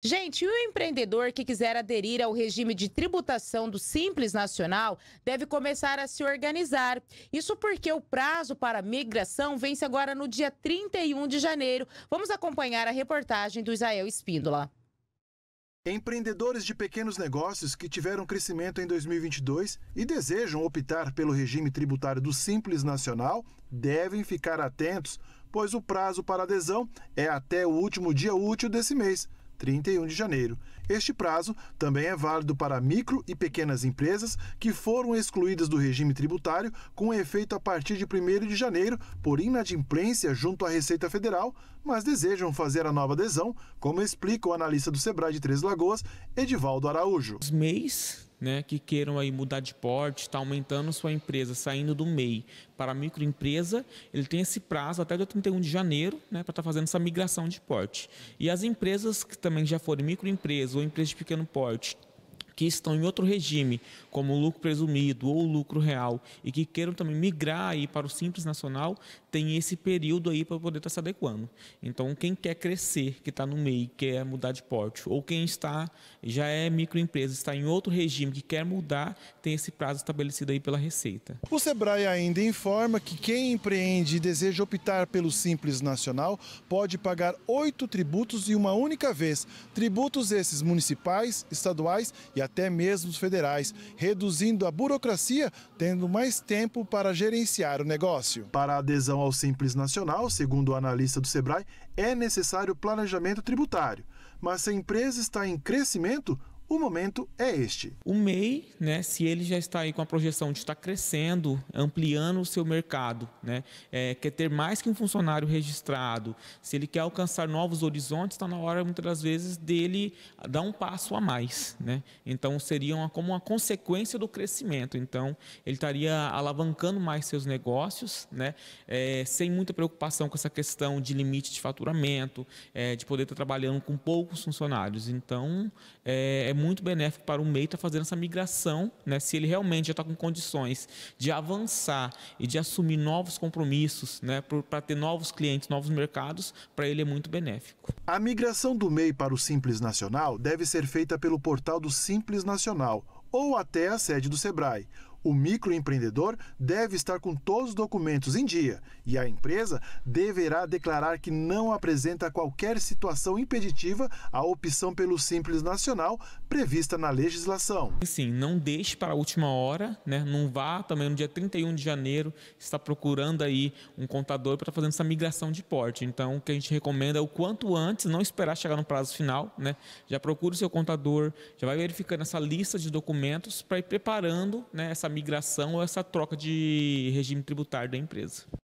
Gente, e o empreendedor que quiser aderir ao regime de tributação do Simples Nacional deve começar a se organizar. Isso porque o prazo para migração vence agora no dia 31 de janeiro. Vamos acompanhar a reportagem do Israel Espíndola. Empreendedores de pequenos negócios que tiveram crescimento em 2022 e desejam optar pelo regime tributário do Simples Nacional devem ficar atentos, pois o prazo para adesão é até o último dia útil desse mês, 31 de janeiro. Este prazo também é válido para micro e pequenas empresas que foram excluídas do regime tributário com efeito a partir de 1º de janeiro por inadimplência junto à Receita Federal, mas desejam fazer a nova adesão, como explica o analista do Sebrae de Três Lagoas, Edivaldo Araújo. Os MEIs, que queiram aí mudar de porte, está aumentando sua empresa, saindo do MEI para a microempresa, ele tem esse prazo até o dia 31 de janeiro para estar fazendo essa migração de porte. E as empresas que também já forem microempresa ou empresa de pequeno porte, que estão em outro regime, como o lucro presumido ou o lucro real, e que queiram também migrar aí para o Simples Nacional, tem esse período aí para poder estar se adequando. Então, quem quer crescer, que está no MEI, quer mudar de porte, ou quem já é microempresa, está em outro regime, que quer mudar, tem esse prazo estabelecido aí pela Receita. O Sebrae ainda informa que quem empreende e deseja optar pelo Simples Nacional pode pagar 8 tributos em uma única vez. Tributos esses municipais, estaduais e até mesmo os federais, reduzindo a burocracia, tendo mais tempo para gerenciar o negócio. Para a adesão ao Simples Nacional, segundo o analista do Sebrae, é necessário planejamento tributário. Mas se a empresa está em crescimento, o momento é este. O MEI, se ele já está aí com a projeção de estar crescendo, ampliando o seu mercado, quer ter mais que um funcionário registrado, se ele quer alcançar novos horizontes, está na hora, muitas das vezes, dele dar um passo a mais, Então, seria como uma consequência do crescimento. Então, ele estaria alavancando mais seus negócios, sem muita preocupação com essa questão de limite de faturamento, de poder estar trabalhando com poucos funcionários. Então, é muito benéfico para o MEI estar fazendo essa migração, se ele realmente já está com condições de avançar e de assumir novos compromissos, para ter novos clientes, novos mercados, para ele é muito benéfico. A migração do MEI para o Simples Nacional deve ser feita pelo portal do Simples Nacional ou até a sede do Sebrae. O microempreendedor deve estar com todos os documentos em dia e a empresa deverá declarar que não apresenta qualquer situação impeditiva à opção pelo Simples Nacional prevista na legislação. Sim, não deixe para a última hora, não vá também no dia 31 de janeiro, está procurando aí um contador para estar fazendo essa migração de porte. Então, o que a gente recomenda é o quanto antes, não esperar chegar no prazo final, Já procure o seu contador, já vai verificando essa lista de documentos para ir preparando essa migração ou essa troca de regime tributário da empresa.